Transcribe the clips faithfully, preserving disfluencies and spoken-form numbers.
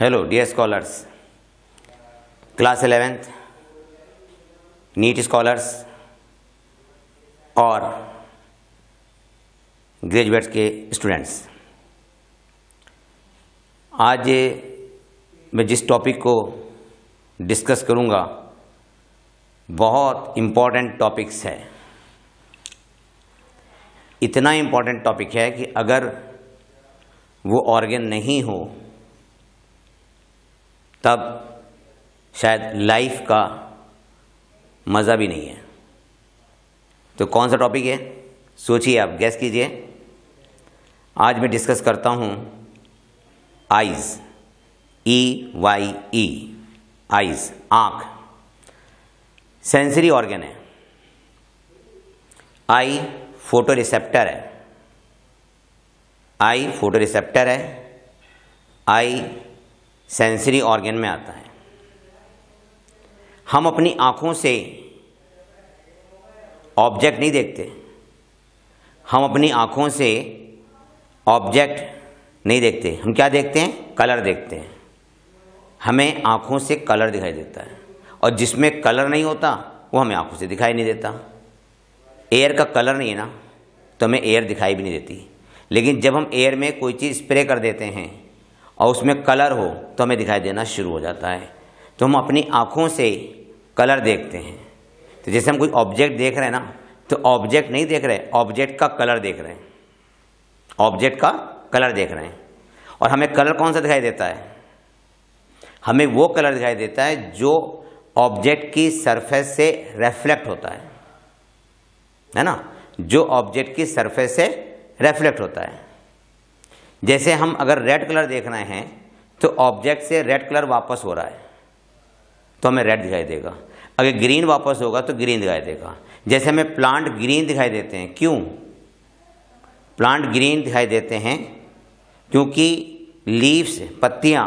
Hello dear scholars, class eleventh NEET scholars और graduates के students, आज मैं जिस टॉपिक को डिस्कस करूंगा बहुत इम्पॉर्टेंट टॉपिक्स है। इतना इम्पॉर्टेंट टॉपिक है कि अगर वो ऑर्गन नहीं हो तब शायद लाइफ का मज़ा भी नहीं है। तो कौन सा टॉपिक है, सोचिए, आप गैस कीजिए। आज मैं डिस्कस करता हूँ eyes, E Y E, eyes आँख, सेंसरी ऑर्गन है। आई फोटो रिसेप्टर है, आई फोटो रिसेप्टर है, आई सेंसरी ऑर्गन में आता है। हम अपनी आँखों से ऑब्जेक्ट नहीं देखते, हम अपनी आँखों से ऑब्जेक्ट नहीं देखते, हम क्या देखते हैं, कलर देखते हैं। हमें आँखों से कलर दिखाई देता है और जिसमें कलर नहीं होता वो हमें आँखों से दिखाई नहीं देता। एयर का कलर नहीं है ना, तो हमें एयर दिखाई भी नहीं देती। लेकिन जब हम एयर में कोई चीज़ स्प्रे कर देते हैं और उसमें कलर हो तो हमें दिखाई देना शुरू हो जाता है। तो हम अपनी आँखों से कलर देखते हैं। तो जैसे हम कोई ऑब्जेक्ट देख रहे हैं ना, तो ऑब्जेक्ट नहीं देख रहे, ऑब्जेक्ट का कलर देख रहे हैं, ऑब्जेक्ट का कलर देख रहे हैं। और हमें कलर कौन सा दिखाई देता है, हमें वो कलर दिखाई देता है जो ऑब्जेक्ट की सरफेस से रेफ्लेक्ट होता है, है ना, जो ऑब्जेक्ट की सरफेस से रेफ्लेक्ट होता है। जैसे हम अगर रेड कलर देख रहे हैं तो ऑब्जेक्ट से रेड कलर वापस हो रहा है तो हमें रेड दिखाई देगा, अगर ग्रीन वापस होगा तो ग्रीन दिखाई देगा। जैसे हमें प्लांट ग्रीन दिखाई देते हैं, क्यों प्लांट ग्रीन दिखाई देते हैं, क्योंकि लीव्स, पत्तियां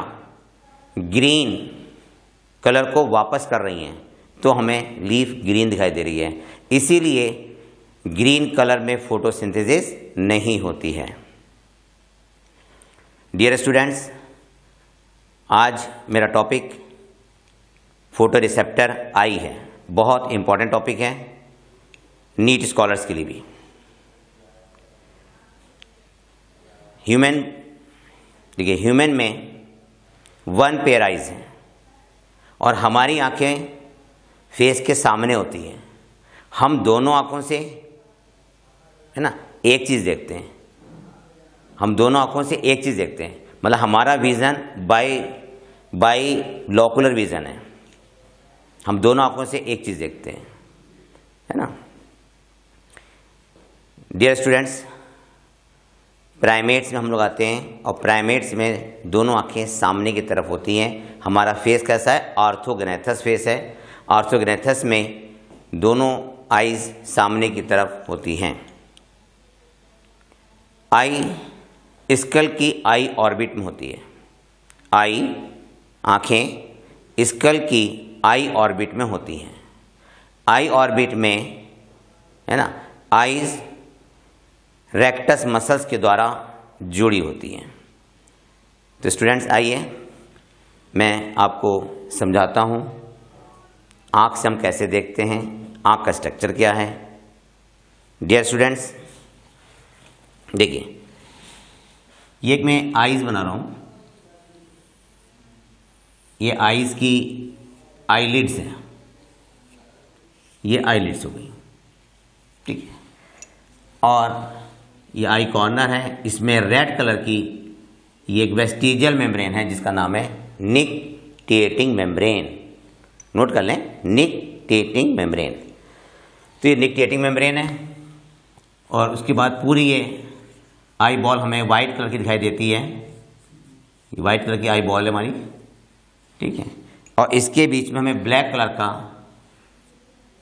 ग्रीन कलर को वापस कर रही हैं तो हमें लीफ ग्रीन दिखाई दे रही है। इसीलिए ग्रीन कलर में फोटोसिंथेसिस नहीं होती है। डियर स्टूडेंट्स, आज मेरा टॉपिक फोटो रिसेप्टर आई है, बहुत इम्पॉर्टेंट टॉपिक है नीट स्कॉलर्स के लिए भी। ह्यूमन, देखिए ह्यूमन में वन पेयर आइज है और हमारी आंखें फेस के सामने होती हैं। हम दोनों आंखों से, है ना, एक चीज़ देखते हैं, हम दोनों आँखों से एक चीज़ देखते हैं, मतलब हमारा vision bi binocular vision है, हम दोनों आँखों से एक चीज़ देखते हैं, है ना। डियर स्टूडेंट्स, प्राइमेट्स में हम लोग आते हैं और प्राइमेट्स में दोनों आँखें सामने की तरफ होती हैं। हमारा फेस कैसा है, ऑर्थोगोनथस फेस है। ऑर्थोगोनथस में दोनों आइज़ सामने की तरफ होती हैं। आई स्कल की आई ऑर्बिट में होती है, आई आँखें स्कल की आई ऑर्बिट में होती हैं। आई ऑर्बिट में, है ना, आइज रेक्टस मसल्स के द्वारा जुड़ी होती हैं। तो स्टूडेंट्स आइए मैं आपको समझाता हूँ आँख से हम कैसे देखते हैं, आँख का स्ट्रक्चर क्या है। डियर स्टूडेंट्स देखिए, ये मैं आइज बना रहा हूँ, ये आइज की आईलिड्स हैं, ये आईलिड्स हो गई, ठीक है। और ये आई कॉर्नर है, इसमें रेड कलर की ये एक वेस्टिजियल मेम्ब्रेन है जिसका नाम है निकटेटिंग मेम्ब्रेन, नोट कर लें, निकटेटिंग मेम्ब्रेन। तो ये निकटेटिंग मेम्ब्रेन है और उसके बाद पूरी ये आई बॉल हमें वाइट कलर की दिखाई देती है, ये वाइट कलर की आई बॉल है हमारी, ठीक है। और इसके बीच में हमें ब्लैक कलर का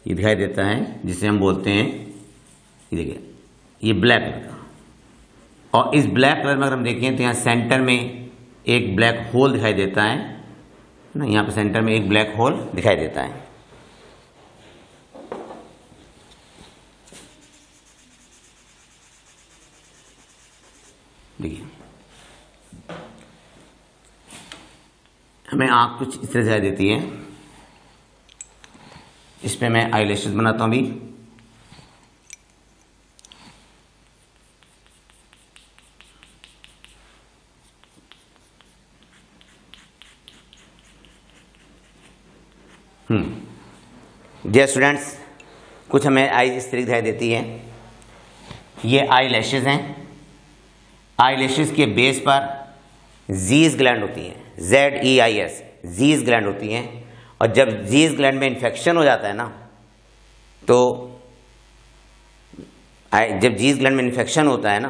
ये दिखाई देता है जिसे हम बोलते हैं, ये देखिए, ये ब्लैक कलर का। और इस ब्लैक कलर में अगर हम देखें तो यहाँ सेंटर में एक ब्लैक होल दिखाई देता है ना, यहाँ पर सेंटर में एक ब्लैक होल दिखाई देता है। देखिए में आँख कुछ इस तरह से देती है। इस पर मैं आई लैशेज बनाता हूँ अभी। डियर स्टूडेंट्स, कुछ हमें आई इस तरीके दिखाई देती है। ये आई लैशेज हैं। आई लैशेज के बेस पर जीज ग्लैंड होती हैं, Z E I S Zeis gland होती हैं। और जब जीज ग्लैंड में इन्फेक्शन हो जाता है ना, तो जब जीज ग्लैंड में इन्फेक्शन होता है ना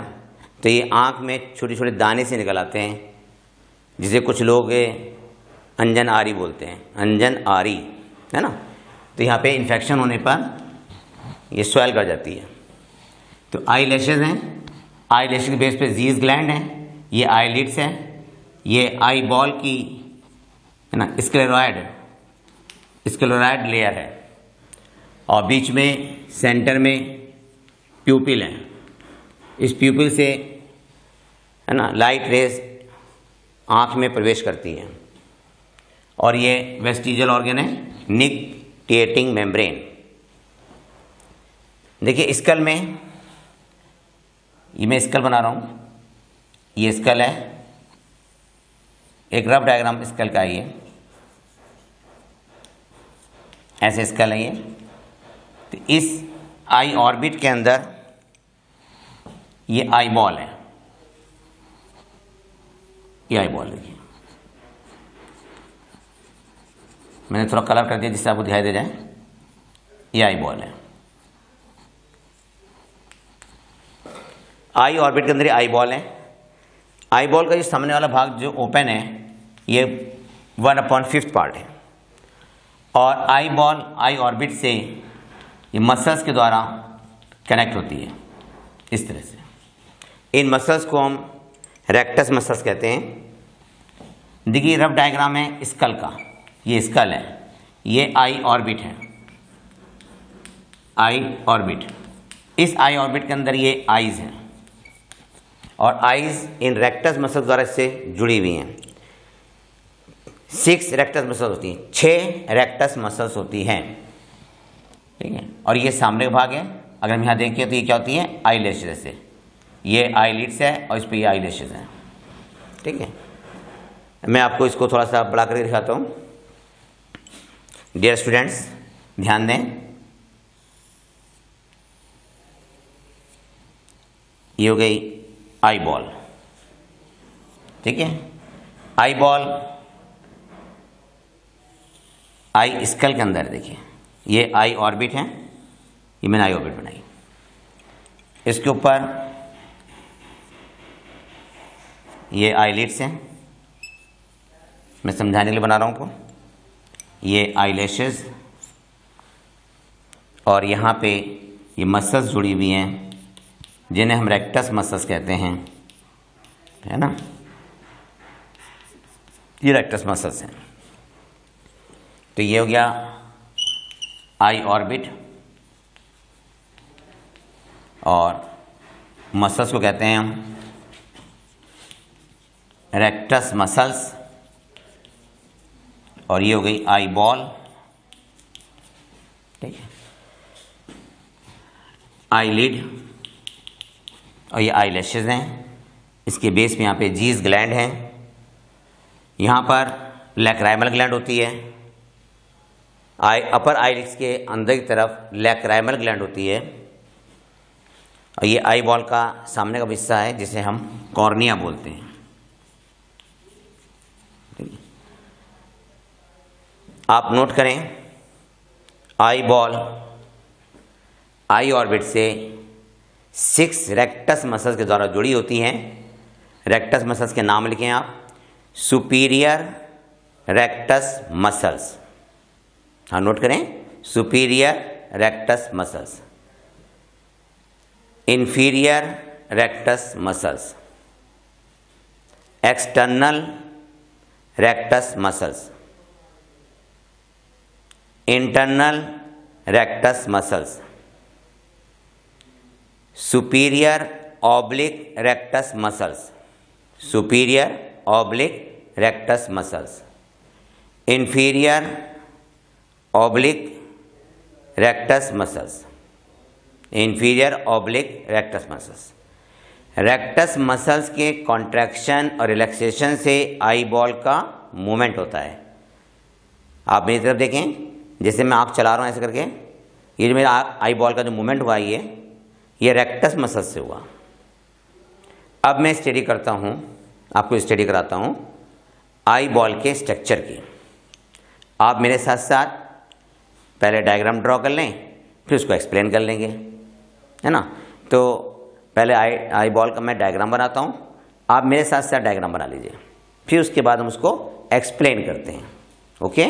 तो ये आँख में छोटे छोटे दाने से निकल आते हैं, जिसे कुछ लोग अंजन आरी बोलते हैं, अंजन आरी, है ना। तो यहाँ पे इन्फेक्शन होने पर ये स्वेल कर जाती है। तो आई लैशेज हैं, आई लैशेज के बेस पे जीज ग्लैंड हैं, ये आई लिड्स हैं, ये आई बॉल की, है ना, स्क्लेरॉयड स्क्लेरॉयड लेयर है, और बीच में सेंटर में प्यूपिल है। इस प्यूपिल से, है ना, लाइट रेज आँख में प्रवेश करती है। और ये वेस्टिजल ऑर्गन है, निक्टेटिंग मेम्ब्रेन। देखिए स्कल में, ये मैं स्कल बना रहा हूँ, ये स्कल है, एक रफ डायग्राम स्कल का। ये ऐसे स्कल है ये। तो इस आई ऑर्बिट के अंदर ये आई बॉल है, ये आई बॉल है। मैंने थोड़ा कलर कर दिया जिससे आपको दिखाई दे जाए। ये आई बॉल है, आई ऑर्बिट के अंदर आई बॉल है। आई बॉल का जो सामने वाला भाग जो ओपन है, ये वन अपॉन फिफ्थ पार्ट है। और आई बॉल आई ऑर्बिट से ये मसल्स के द्वारा कनेक्ट होती है, इस तरह से। इन मसल्स को हम रेक्टस मसल्स कहते हैं। देखिए रफ डायग्राम है स्कल का, ये स्कल है, ये आई ऑर्बिट है, आई ऑर्बिट। इस आई ऑर्बिट के अंदर ये आईज हैं, और आईज इन रेक्टस मसल्स द्वारा इससे जुड़ी हुई हैं। सिक्स रेक्टस मसल्स होती हैं, छः रेक्टस मसल्स होती हैं, ठीक है। और ये सामने का भाग है। अगर हम यहाँ देखें तो ये क्या होती है, आई लैशेज से। ये आई लिड्स है और इस पर ये आई लैशेज हैं, ठीक है। मैं आपको इसको थोड़ा सा बड़ा करके दिखाता हूँ। डियर स्टूडेंट्स ध्यान दें, ये हो गई आई बॉल, ठीक है। आई बॉल आई स्कल के अंदर, देखिए ये आई ऑर्बिट है, ये मैंने आई ऑर्बिट बनाई। इसके ऊपर ये आई लिड्स हैं, मैं समझाने के लिए बना रहा हूँ आपको। ये आई लैशेज, और यहाँ पे ये मसल्स जुड़ी हुई हैं, जिन्हें हम रेक्टस मसल्स कहते हैं, है ना। ये रेक्टस मसल्स हैं। तो ये हो गया आई ऑर्बिट, और मसल्स को कहते हैं हम रेक्टस मसल्स। और ये हो गई आई बॉल, ठीक है, आई लिड, और ये आई लैशेज हैं। इसके बेस में यहाँ पे जीज ग्लैंड हैं, यहाँ पर लैक्राइमल ग्लैंड होती है। आई अपर आई लिड्स के अंदर की तरफ लैक्राइमल ग्लैंड होती है। और ये आई बॉल का सामने का हिस्सा है, जिसे हम कॉर्निया बोलते हैं। आप नोट करें, आई बॉल आई ऑर्बिट से सिक्स रेक्टस मसल्स के द्वारा जुड़ी होती हैं। रेक्टस मसल्स के नाम लिखें आप, सुपीरियर रेक्टस मसल्स। हाँ नोट करें, superior rectus muscles, inferior rectus muscles, external rectus muscles, internal rectus muscles, superior oblique rectus muscles, superior oblique rectus muscles, inferior oblique rectus muscles, inferior oblique rectus muscles. Rectus muscles के contraction और relaxation से eye ball का movement होता है। आप मेरी तरफ देखें, जैसे मैं आँख चला रहा हूँ ऐसे करके, ये जो मेरा आई बॉल का जो मूवमेंट हुआ ये ये रेक्टस मसल्स से हुआ। अब मैं स्टडी करता हूँ, आपको स्टडी कराता हूँ आई बॉल के स्ट्रक्चर की। आप मेरे साथ साथ पहले डायग्राम ड्रॉ कर लें, फिर उसको एक्सप्लेन कर लेंगे, है ना। तो पहले आई आई बॉल का मैं डायग्राम बनाता हूँ, आप मेरे साथ साथ डायग्राम बना लीजिए, फिर उसके बाद हम उसको एक्सप्लेन करते हैं। ओके,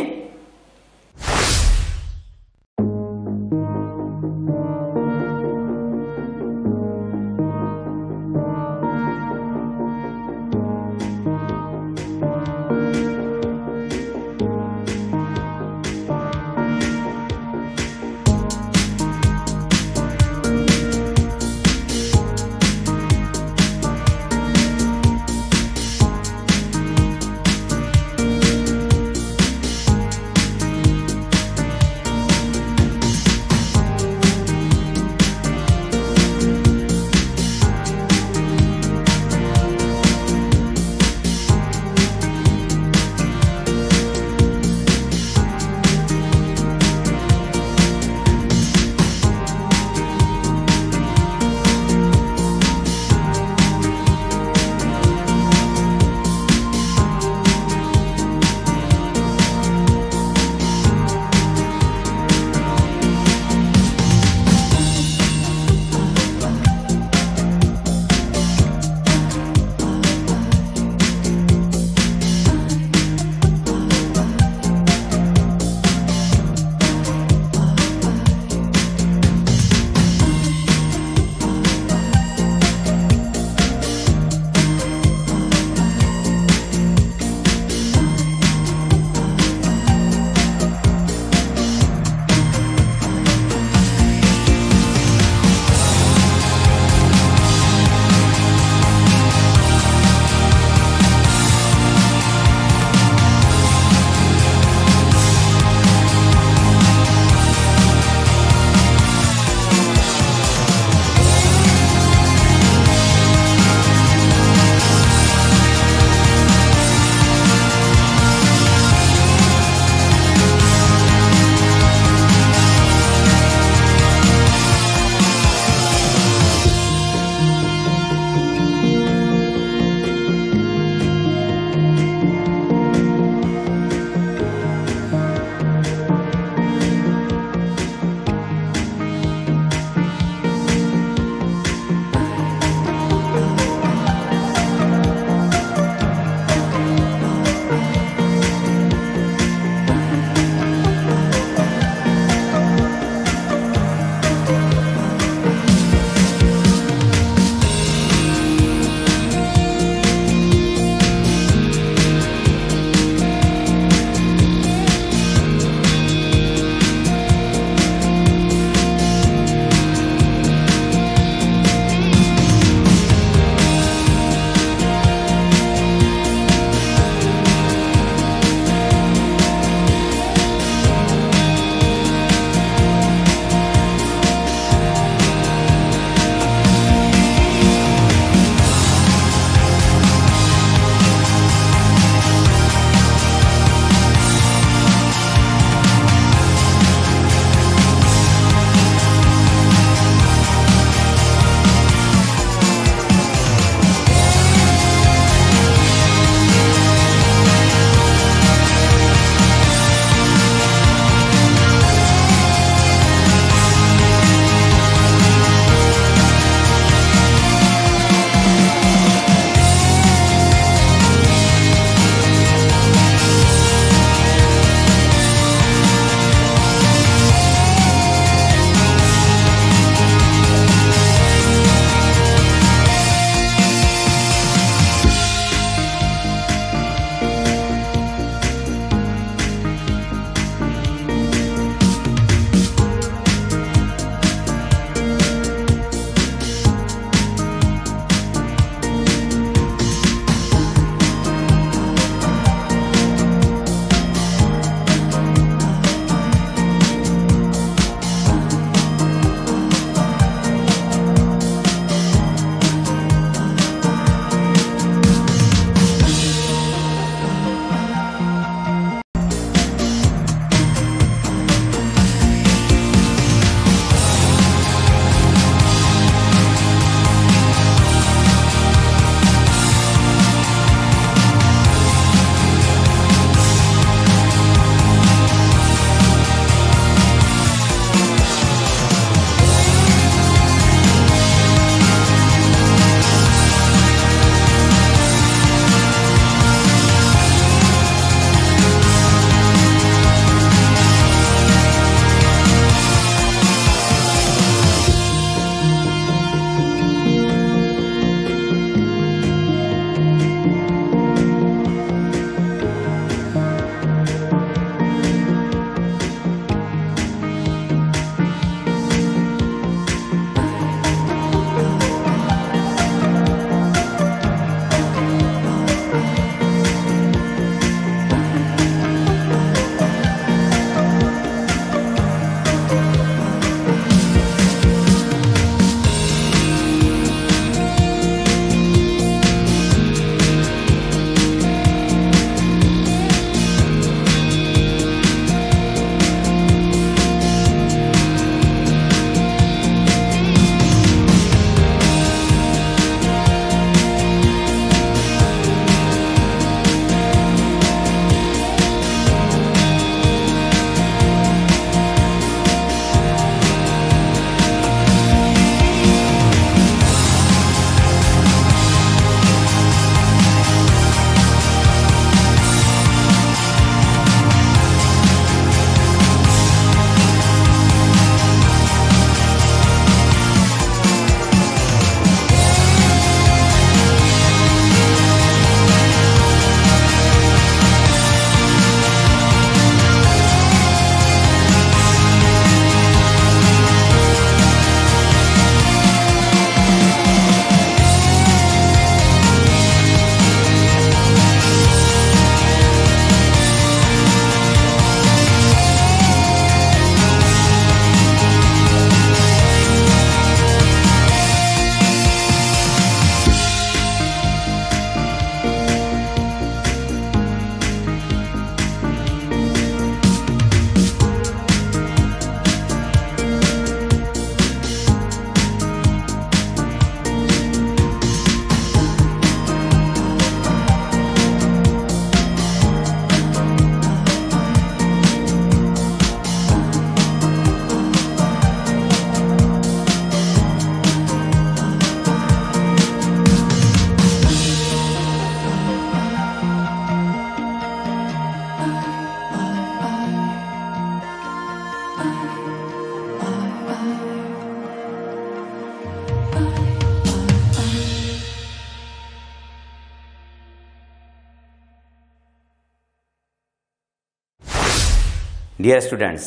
डियर स्टूडेंट्स,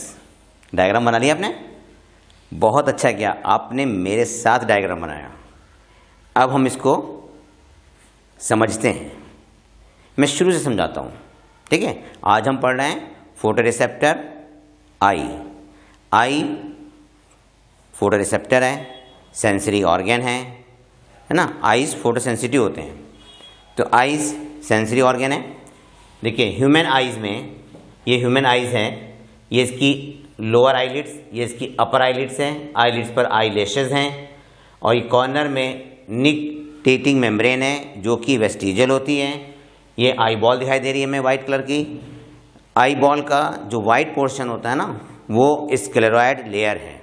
डायग्राम बना लिया आपने, बहुत अच्छा किया आपने मेरे साथ डायग्राम बनाया। अब हम इसको समझते हैं, मैं शुरू से समझाता हूँ, ठीक है। आज हम पढ़ रहे हैं photo receptor eye. Eye photo receptor है, सेंसरी ऑर्गेन है, है ना। आईज फोटो सेंसिटिव होते हैं, तो आईज सेंसरी ऑर्गेन है। देखिए ह्यूमन आईज में, ये ह्यूमन आईज है, ये इसकी लोअर आईलिड्स, ये इसकी अपर आईलिड्स हैं, आईलिड्स पर आईलैशेस हैं, और ये कॉर्नर में निकटेटिंग मेम्ब्रेन है जो कि वेस्टिजियल होती है। ये आई बॉल दिखाई दे रही है हमें वाइट कलर की। आई बॉल का जो वाइट पोर्शन होता है ना, वो स्क्लेरॉइड लेयर है।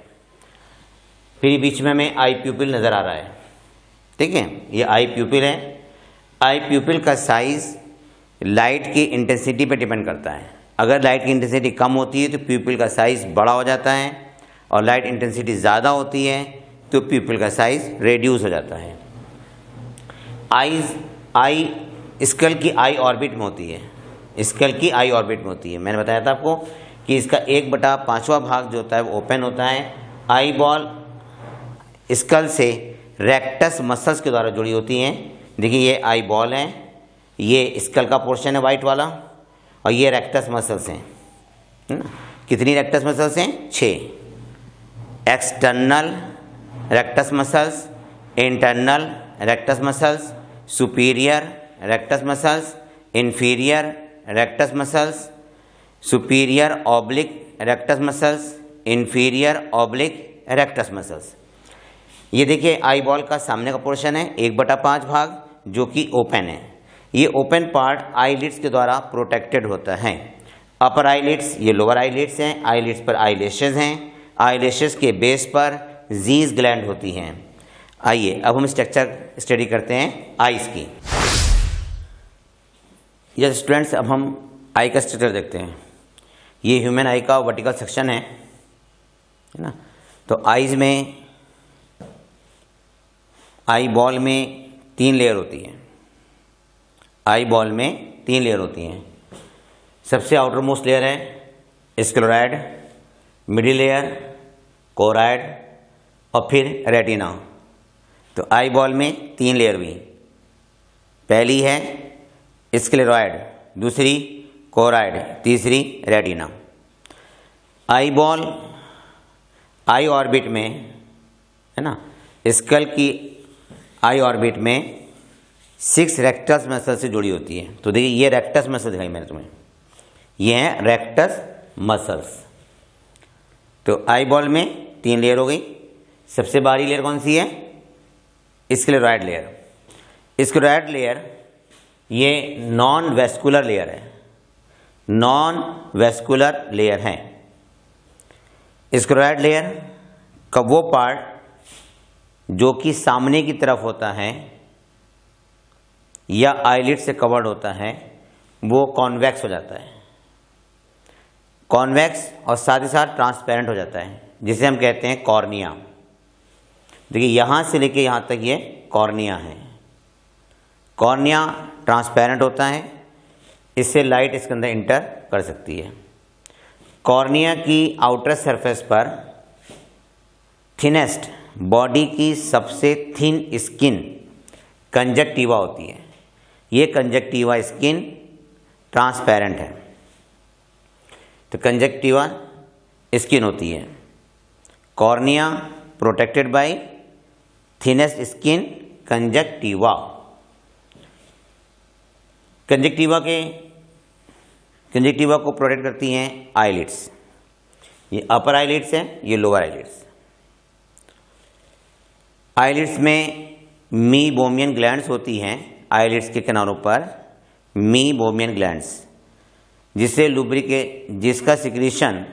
फिर बीच में हमें आई प्यूपिल नज़र आ रहा है, ठीक है, ये आई प्यूपिल है। आई प्यूपिल का साइज़ लाइट की इंटेंसिटी पर डिपेंड करता है। अगर लाइट की इंटेंसिटी कम होती है तो प्यूपिल का साइज़ बड़ा हो जाता है, और लाइट इंटेंसिटी ज़्यादा होती है तो प्यूपिल का साइज़ रेड्यूस हो जाता है। आईज आई स्कल की आई ऑर्बिट में होती है, स्कल की आई ऑर्बिट में होती है। मैंने बताया था आपको कि इसका एक बटा पाँचवा भाग जो होता है वो ओपन होता है। आई बॉल स्कल से रेक्टस मसल्स के द्वारा जुड़ी होती हैं। देखिए ये आई बॉल है, ये स्कल का पोर्शन है वाइट वाला, और ये रेक्टस मसल्स हैं, है ना। कितनी रेक्टस मसल्स हैं? छः। External rectus muscles, internal rectus muscles, superior rectus muscles, inferior rectus muscles, superior oblique rectus muscles, inferior oblique rectus muscles. ये देखिए आई बॉल का सामने का पोर्शन है, एक बटा पाँच भाग, जो कि ओपन है। ये ओपन पार्ट आईलिड्स के द्वारा प्रोटेक्टेड होता है। अपर आईलिड्स, ये लोअर आईलिड्स हैं, आईलिड्स पर आईलैशेस हैं, आईलैशेस के बेस पर जीज ग्लैंड होती हैं। आइए अब हम स्ट्रक्चर स्टडी करते हैं आईज की। यस स्टूडेंट्स, अब हम आई का स्ट्रक्चर देखते हैं। ये ह्यूमन आई का वर्टिकल सेक्शन है, है ना। तो आईज में, आई बॉल में तीन लेयर होती है। आई बॉल में तीन लेयर होती हैं। सबसे आउटर मोस्ट लेयर है स्क्लेरॉइड, मिडिल लेयर कोराइड, और फिर रेटिना। तो आई बॉल में तीन लेयर हुई, पहली है स्क्लेरॉइड, दूसरी कोराइड, तीसरी retina. Eye ball eye orbit में, है ना, स्कल की आई ऑर्बिट में सिक्स रेक्टस मसल से जुड़ी होती है। तो देखिए ये रेक्टस मसल दिखाई मैंने तुम्हें, ये हैं रेक्टस मसल्स। तो आई बॉल में तीन लेयर हो गई। सबसे बाहरी लेयर कौन सी है? Scleroid layer. स्क्लेरॉइड लेयर ये नॉन वैस्कुलर लेयर है, नॉन वैस्कुलर लेयर है। स्क्लेरॉइड लेयर का वो पार्ट जो कि सामने की तरफ होता है या आईलिड से कवर्ड होता है, वो कॉन्वेक्स हो जाता है, कॉन्वेक्स, और साथ ही साथ ट्रांसपेरेंट हो जाता है, जिसे हम कहते हैं कॉर्निया। देखिए यहाँ से लेके यहाँ तक ये कॉर्निया है। कॉर्निया ट्रांसपेरेंट होता है, इससे लाइट इसके अंदर इंटर कर सकती है। कॉर्निया की आउटर सरफेस पर थिनेस्ट, बॉडी की सबसे थिन स्किन कंजक्टिवा होती है। ये कंजक्टिवा स्किन ट्रांसपेरेंट है, तो कंजक्टिवा स्किन होती है। Cornea protected by thinnest skin conjunctiva. Conjunctiva के कंजक्टिवा को प्रोटेक्ट करती हैं आईलिड्स, ये अपर आईलिड्स हैं, ये लोअर आईलिड्स। आईलिड्स में मीबोमियन ग्लैंड्स होती हैं, आईलिड्स के किनारों पर मीबोमियन ग्लैंड्स, जिसे लुब्रिके जिसका सिक्रीशन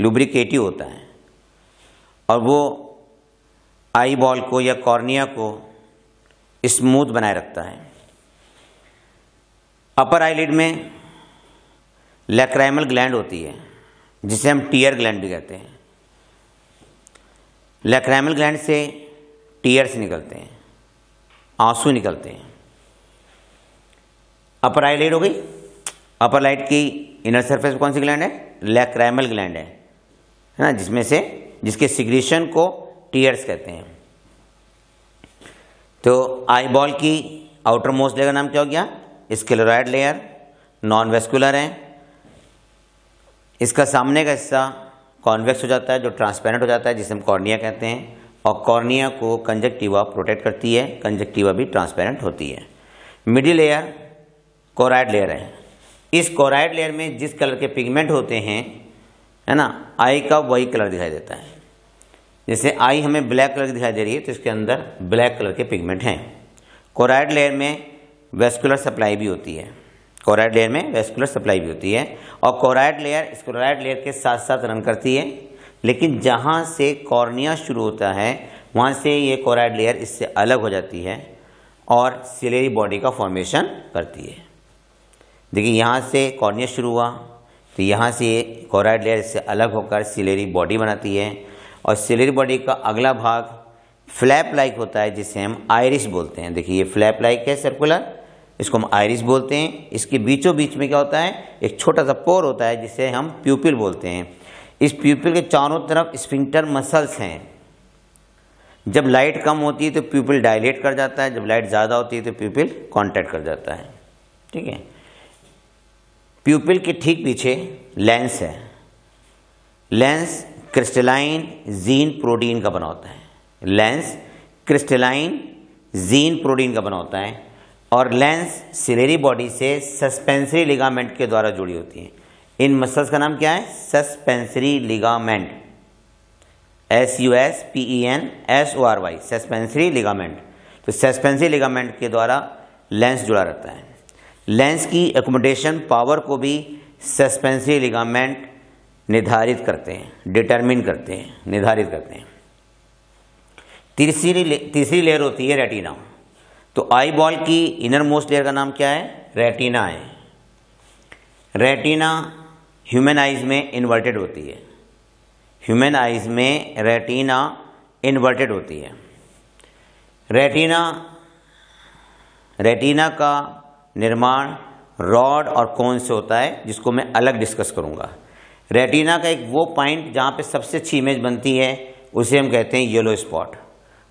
लुब्रिकेटिव होता है, और वो आई बॉल को या कॉर्निया को स्मूथ बनाए रखता है। अपर आईलिड में लैक्राइमल ग्लैंड होती है, जिसे हम टीयर ग्लैंड भी कहते हैं। लैक्राइमल ग्लैंड से टीयर्स निकलते हैं, आंसू निकलते हैं। अपर आईलिड हो गई। अपर आईलिड की इनर सरफेस कौन सी ग्लैंड है? लैक्रैमल ग्लैंड है, है ना, जिसमें से जिसके सिग्रेशन को टीयर्स कहते हैं। तो आईबॉल की आउटर मोस्ट लेयर का नाम क्या हो गया? Scleroid layer. नॉन वेस्कुलर है, इसका सामने का हिस्सा कॉन्वेक्स हो जाता है जो ट्रांसपेरेंट हो जाता है जिसे हम कॉर्निया कहते हैं, और कॉर्निया को कंजक्टिवा प्रोटेक्ट करती है, कंजक्टिवा भी ट्रांसपेरेंट होती है। मिडिल लेयर कोराइड लेयर है, इस कोराइड लेयर में जिस कलर के पिगमेंट होते हैं, है ना, आई का वही कलर दिखाई देता है। जैसे आई हमें ब्लैक कलर की दिखाई दे रही है तो इसके अंदर ब्लैक कलर के पिगमेंट हैं। कोराइड लेयर में वेस्कुलर सप्लाई भी होती है, कोराइड लेयर में वेस्कुलर सप्लाई भी होती है, और कोराइड लेयर स्क्लेरॉइड लेयर के साथ साथ रन करती है, लेकिन जहाँ से कॉर्निया शुरू होता है वहाँ से ये कोराइड लेयर इससे अलग हो जाती है और सिलेरी बॉडी का फॉर्मेशन करती है। देखिए यहाँ से कॉर्निया शुरू हुआ तो यहाँ से ये कोराइड लेयर इससे अलग होकर सिलेरी बॉडी बनाती है, और सिलेरी बॉडी का अगला भाग फ्लैप लाइक होता है जिसे हम आयरिस बोलते हैं। देखिए ये फ्लैप लाइक है सर्कुलर, इसको हम आयरिस बोलते हैं। इसके बीचों बीच में क्या होता है? एक छोटा सा पोर होता है जिसे हम प्यूपिल बोलते हैं। इस प्यूपिल के चारों तरफ स्फिंक्टर मसल्स हैं। जब लाइट कम होती है तो प्यूपिल डायलेट कर जाता है, जब लाइट ज़्यादा होती है तो प्यूपिल कॉन्टैक्ट कर जाता है। ठीक है, प्यूपिल के ठीक पीछे लेंस है। लेंस क्रिस्टलाइन जीन प्रोटीन का बना होता है, लेंस क्रिस्टलाइन जीन प्रोटीन का बना होता है, और लेंस सिलेरी बॉडी से सस्पेंसरी लिगामेंट के द्वारा जुड़ी होती है। इन मसल्स का नाम क्या है? Suspensory ligament, S U S P E N S O R Y, suspensory ligament. तो सस्पेंसरी लिगामेंट के द्वारा लेंस जुड़ा रहता है। लेंस की एकोमोडेशन पावर को भी सस्पेंसरी लिगामेंट निर्धारित करते हैं, डिटरमिन करते हैं, निर्धारित करते हैं। तीसरी ले, तीसरी लेयर होती है रेटिना। तो आई बॉल की इनर मोस्ट लेयर का नाम क्या है? रेटिना है। रेटिना ह्यूमन आइज में इन्वर्टेड होती है, ह्यूमन आइज में रेटिना इन्वर्टेड होती है। रेटिना रेटिना का निर्माण रॉड और कोन से होता है, जिसको मैं अलग डिस्कस करूंगा। रेटिना का एक वो पॉइंट जहाँ पे सबसे अच्छी इमेज बनती है उसे हम कहते हैं येलो स्पॉट,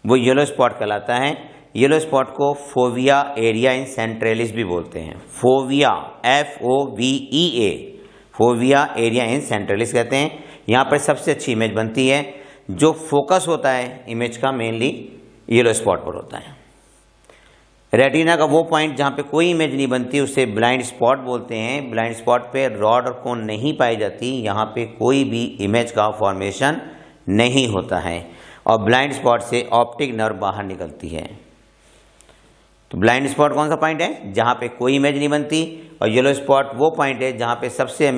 वो येलो स्पॉट कहलाता है। येलो स्पॉट को फोविया एरिया इन सेंट्रेलिस भी बोलते हैं, fovea F O V E A, fovea area in centralis कहते हैं। यहाँ पर सबसे अच्छी इमेज बनती है, जो फोकस होता है इमेज का मेनली येलो स्पॉट पर होता है। रेटिना का वो पॉइंट जहाँ पे कोई इमेज नहीं बनती उसे ब्लाइंड स्पॉट बोलते हैं। ब्लाइंड स्पॉट पे रॉड और कोन नहीं पाई जाती, यहाँ पे कोई भी इमेज का फॉर्मेशन नहीं होता है, और ब्लाइंड स्पॉट से ऑप्टिक नर्व बाहर निकलती है। तो ब्लाइंड स्पॉट कौन सा पॉइंट है? जहाँ पे कोई इमेज नहीं बनती, और येलो स्पॉट वो पॉइंट है जहाँ पे सबसे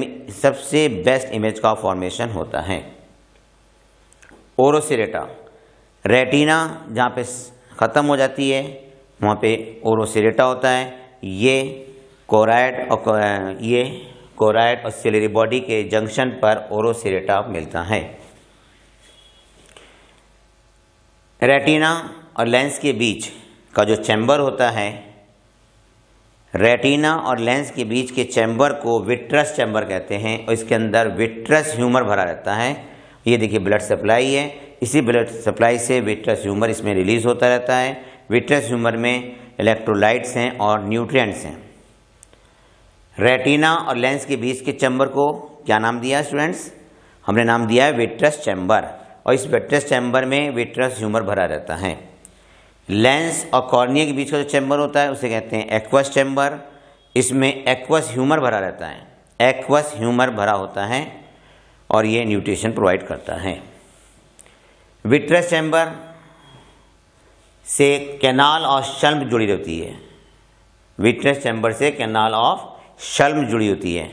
सबसे बेस्ट इमेज का फॉर्मेशन होता है। ओरोसिरेटा, रेटिना जहाँ पे ख़त्म हो जाती है वहाँ पे ओरोसिरेटा होता है। ये कोराइड और ये कोराइड और सिलेरी बॉडी के जंक्शन पर ओरोसिरेटा मिलता है। रेटिना और लेंस के बीच का जो चैम्बर होता है, रेटिना और लेंस के बीच के चैम्बर को विट्रस चैम्बर कहते हैं, और इसके अंदर विट्रस ह्यूमर भरा रहता है। ये देखिए ब्लड सप्लाई है, इसी ब्लड सप्लाई से विट्रस ह्यूमर इसमें रिलीज होता रहता है। विट्रस ह्यूमर में इलेक्ट्रोलाइट्स हैं और न्यूट्रिएंट्स हैं। रेटिना और लेंस के बीच के चैम्बर को क्या नाम दिया स्टूडेंट्स? हमने नाम दिया है विट्रस चैम्बर, और इस विट्रस चैम्बर में विट्रस ह्यूमर भरा रहता है। लेंस और कॉर्निया के बीच का जो चैम्बर होता है उसे कहते हैं एक्वस चैम्बर, इसमें एक्वस ह्यूमर भरा रहता है, एक्वस ह्यूमर भरा होता है, और ये न्यूट्रिशन प्रोवाइड करता है। विट्रस चैम्बर से कैनाल और शल्म जुड़ी होती है, विट्रस चैम्बर से कैनाल ऑफ शल्म जुड़ी होती है।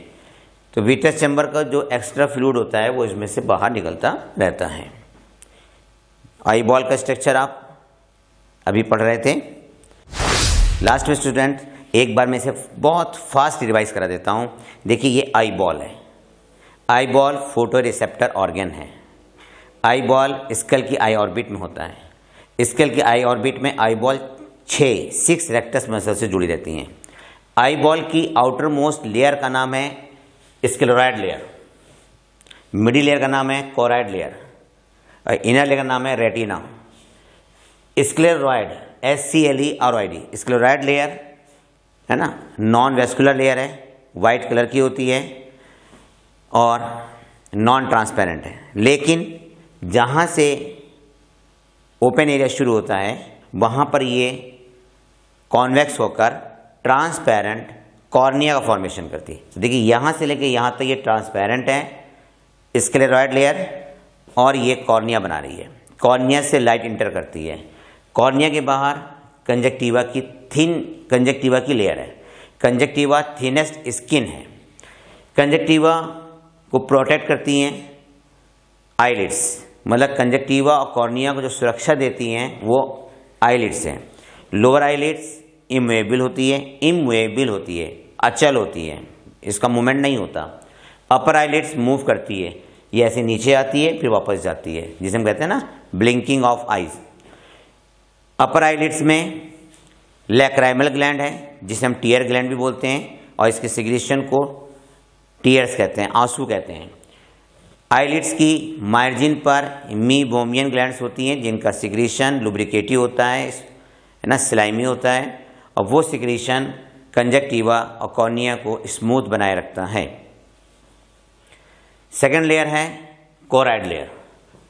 तो विट्रस चैम्बर का जो एक्स्ट्रा फ्लूइड होता है वो इसमें से बाहर निकलता रहता है। आईबॉल का स्ट्रक्चर आप अभी पढ़ रहे थे। लास्ट में स्टूडेंट एक बार मैं इसे बहुत फास्ट रिवाइज करा देता हूँ। देखिए ये आईबॉल है, आईबॉल फोटो रिसेप्टर ऑर्गन है। आईबॉल स्कल की आई ऑर्बिट में होता है, स्कल की आई ऑर्बिट में आईबॉल छः सिक्स रेक्टस मसल से जुड़ी रहती हैं। आईबॉल की आउटर मोस्ट लेयर का नाम है स्क्लेरॉइड लेयर, मिडिल लेयर का नाम है कोराइड लेयर और इनर लेयर का नाम है retina. Scleroid S C L E R Y D scleroid layer है ना, नॉन वेस्कुलर लेयर है, वाइट कलर की होती है और नॉन ट्रांसपेरेंट है। लेकिन जहाँ से ओपन एरिया शुरू होता है वहाँ पर ये कॉन्वेक्स होकर ट्रांसपेरेंट कॉर्निया का फॉर्मेशन करती है। तो देखिए यहाँ से लेके यहाँ तक ये ट्रांसपेरेंट है स्क्लेरॉइड लेयर और ये कॉर्निया बना रही है। कॉर्निया से लाइट इंटर करती है। कॉर्निया के बाहर कंजक्टिवा की थिन कंजक्टिवा की लेयर है। कंजक्टिवा थिनेस्ट स्किन है। कंजक्टिवा को प्रोटेक्ट करती हैं आईलिड्स, मतलब कंजक्टिवा और कॉर्निया को जो सुरक्षा देती हैं वो आईलिड्स हैं। लोअर आईलिड्स इमूवेबल होती है इमूवेबल होती है अचल होती है, इसका मूवमेंट नहीं होता। अपर आईलिड्स मूव करती है, ये ऐसे नीचे आती है फिर वापस जाती है, जिसे हम कहते हैं ना blinking of eyes. Upper eyelids में लैक्राइमल ग्लैंड है, जिसे हम टीयर ग्लैंड भी बोलते हैं और इसके सिक्रीशन को टीयर्स कहते हैं, आंसू कहते हैं। आईलिड्स की मार्जिन पर मीबोमियन ग्लैंड्स होती हैं, जिनका सिक्रीशन लुब्रिकेटिव होता है है ना, स्लाइमी होता है और वो सिक्रीशन कंजक्टिवा और कॉर्निया को स्मूथ बनाए रखता है। सेकेंड लेयर है choroid layer.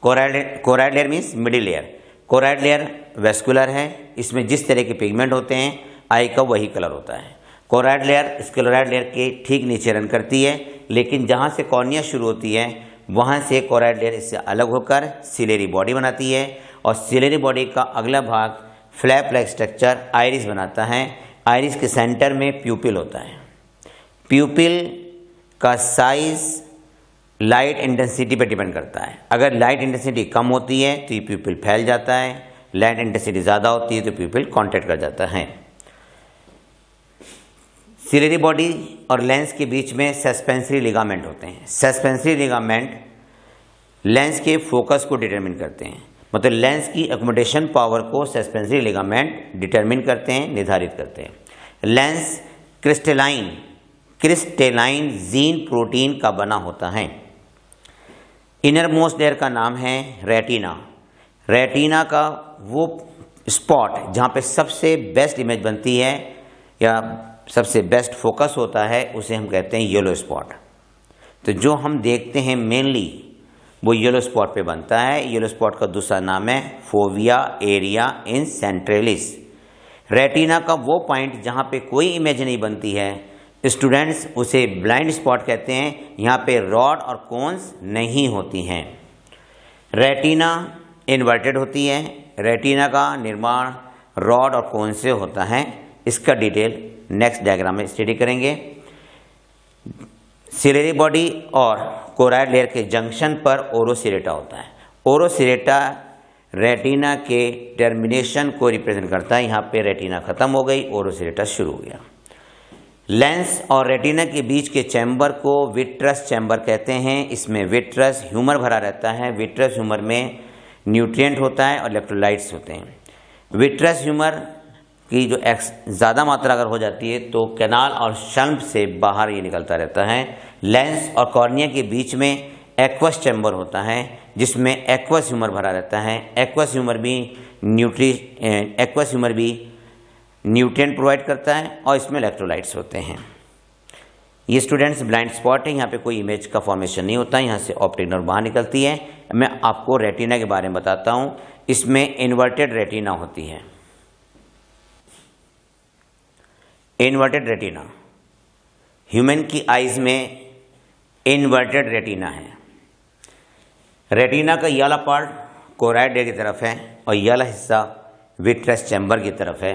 Choroid choroid layer means middle layer. Choroid layer vascular है, इसमें जिस तरह के पिगमेंट होते हैं आई का वही कलर होता है। कोराइड लेयर स्क्लेरॉइड लेयर के ठीक नीचे रन करती है, लेकिन जहाँ से कॉर्निया शुरू होती है वहाँ से कोराइड लेयर इससे अलग होकर सिलेरी बॉडी बनाती है और सिलेरी बॉडी का अगला भाग फ्लैप लाइक स्ट्रक्चर आइरिस बनाता है। आइरिस के सेंटर में प्यूपिल होता है। प्यूपिल का साइज लाइट इंटेंसिटी पर डिपेंड करता है। अगर लाइट इंटेंसिटी कम होती है तो ये प्यूपिल फैल जाता है, लाइट इंटेंसिटी ज़्यादा होती है तो प्यूपिल कॉन्टैक्ट कर जाता है। सिलेरी बॉडी और लेंस के बीच में सस्पेंसरी लिगामेंट होते हैं। सस्पेंसरी लिगामेंट लेंस के फोकस को डिटरमिन करते हैं, मतलब लेंस की एकोमोडेशन पावर को सस्पेंसरी लिगामेंट डिटरमिन करते हैं, निर्धारित करते हैं। Lens crystalline crystalline gene protein का बना होता है। इनर मोस्ट लेयर का नाम है रेटिना। रेटिना का वो स्पॉट जहाँ पे सबसे बेस्ट इमेज बनती है या सबसे बेस्ट फोकस होता है उसे हम कहते हैं येलो स्पॉट। तो जो हम देखते हैं मेनली वो येलो स्पॉट पे बनता है। येलो स्पॉट का दूसरा नाम है fovea area in centralis. Retina का वो पॉइंट जहाँ पे कोई इमेज नहीं बनती है, स्टूडेंट्स उसे ब्लाइंड स्पॉट कहते हैं। यहाँ पे रॉड और कोन्स नहीं होती हैं। रेटिना इन्वर्टेड होती है। रेटिना का निर्माण रॉड और कोन से होता है। इसका डिटेल नेक्स्ट डायग्राम में स्टडी करेंगे। सिलेरी बॉडी और कोराइड लेयर के जंक्शन पर ओरोसिरेटा होता है। ओरोसिरेटा रेटिना के टर्मिनेशन को रिप्रेजेंट करता है। यहाँ पे रेटिना खत्म हो गई, ओरोसिरेटा शुरू हो गया। लेंस और रेटिना के बीच के चैम्बर को विट्रस चैम्बर कहते हैं। इसमें विट्रस ह्यूमर भरा रहता है। विट्रस ह्यूमर में न्यूट्रिएंट होता है और इलेक्ट्रोलाइट्स होते हैं। विट्रस ह्यूमर की जो एक्स ज़्यादा मात्रा अगर हो जाती है तो कैनाल और शल्प से बाहर ये निकलता रहता है। लेंस और कॉर्निया के बीच में एक्वस चैम्बर होता है, जिसमें एक्वस ह्यूमर भरा रहता है। एक्वस ह्यूमर भी न्यूट्री एक्वस ह्यूमर भी न्यूट्रिएंट प्रोवाइड करता है और इसमें इलेक्ट्रोलाइट्स होते हैं। ये स्टूडेंट्स ब्लाइंड स्पॉट है, यहाँ पे कोई इमेज का फॉर्मेशन नहीं होता है। यहाँ से ऑप्टिक नर्व बाहर निकलती है। मैं आपको रेटिना के बारे में बताता हूँ। इसमें इन्वर्टेड रेटिना होती है। इन्वर्टेड रेटिना ह्यूमन की आइज में इन्वर्टेड रेटिना है। रेटिना का ये वाला पार्ट कोराइड लेयर की तरफ है और ये वाला हिस्सा विट्रस चैम्बर की तरफ है।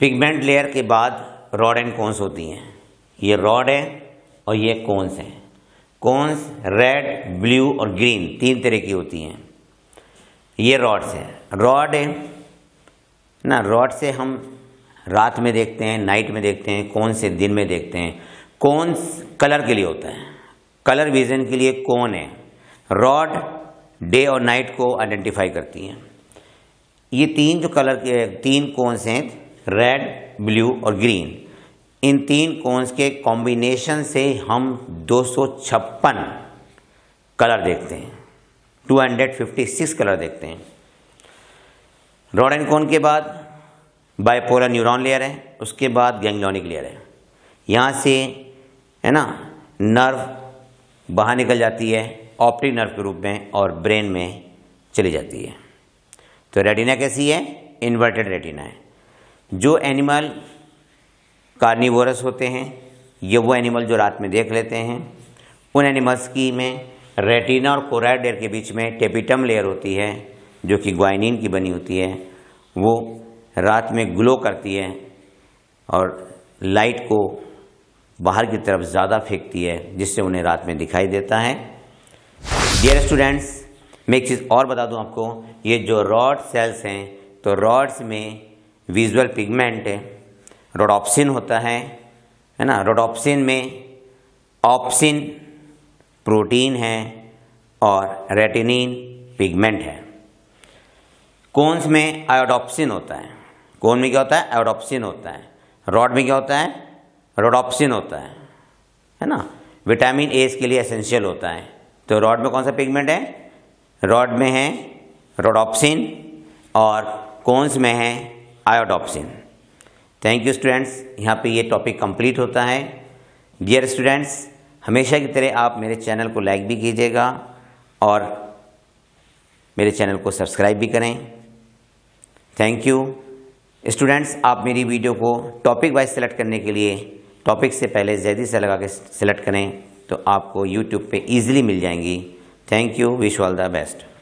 पिगमेंट लेयर के बाद रॉड एंड कोन्स होती हैं। ये रॉड है और ये कोन्स हैं। कोन्स रेड, ब्लू और ग्रीन तीन तरह की होती हैं। ये रॉड्स हैं। रॉड है ना, रॉड से हम रात में देखते हैं, नाइट में देखते हैं, कौन से दिन में देखते हैं। कौन कलर के लिए होता है, कलर विजन के लिए कौन है। रॉड डे और नाइट को आइडेंटिफाई करती हैं। ये तीन जो कलर के तीन कौन से हैं, रेड, ब्लू और ग्रीन, इन तीन कोन्स के कॉम्बिनेशन से हम दो सौ छप्पन कलर देखते हैं, दो सौ छप्पन कलर देखते हैं। रॉडेन कोन के बाद बाइपोलर न्यूरॉन लेयर है, उसके बाद गैंग्लियोनिक लेयर है। यहाँ से है ना नर्व बाहर निकल जाती है ऑप्टिक नर्व के रूप में और ब्रेन में चली जाती है। तो रेटिना कैसी है? इन्वर्टेड रेटिना है। जो एनिमल कार्निवोरस होते हैं, ये वो एनिमल जो रात में देख लेते हैं, उन एनिमल्स की में रेटिना और कोराइड लेयर के बीच में टेपिटम लेयर होती है जो कि ग्वाइनिन की बनी होती है। वो रात में ग्लो करती है और लाइट को बाहर की तरफ ज़्यादा फेंकती है, जिससे उन्हें रात में दिखाई देता है। डियर स्टूडेंट्स, मैं एक चीज़ और बता दूं आपको, ये जो रॉड सेल्स हैं, तो रॉड्स में विजुअल पिगमेंट है, रोडॉप्सिन होता है है ना। रोडॉप्सिन में ऑप्सिन प्रोटीन है और रेटिनिन पिगमेंट है। कोन्स में आयोडॉप्सिन होता है। कोन में क्या होता है? आयोडॉप्सिन होता है। रॉड में क्या होता है? रोडॉप्सिन होता है, है ना। विटामिन ए इसके लिए एसेंशियल होता है। तो रॉड में कौन सा पिगमेंट है? रॉड में है रोडॉप्सिन और कोन्स में है आयोडॉप्सिन। थैंक यू स्टूडेंट्स, यहाँ पे ये टॉपिक कंप्लीट होता है। डियर स्टूडेंट्स, हमेशा की तरह आप मेरे चैनल को लाइक भी कीजिएगा और मेरे चैनल को सब्सक्राइब भी करें। Thank you students. आप मेरी वीडियो को टॉपिक वाइज सेलेक्ट करने के लिए टॉपिक से पहले जल्दी से लगा के सेलेक्ट करें, तो आपको यूट्यूब पे ईजिली मिल जाएंगी। Thank you, wish all the best.